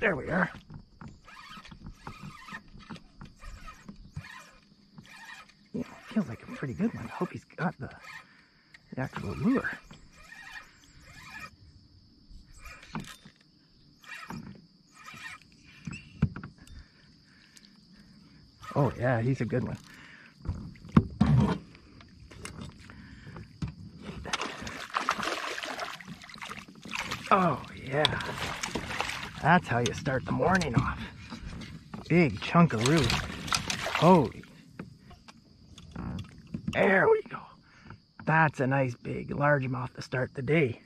There we are. Yeah, feels like a pretty good one. I hope he's got the actual lure. Oh yeah, he's a good one. Oh yeah, that's how you start the morning off. Big chunkaroo. Holy. There we go. That's a nice big largemouth to start the day.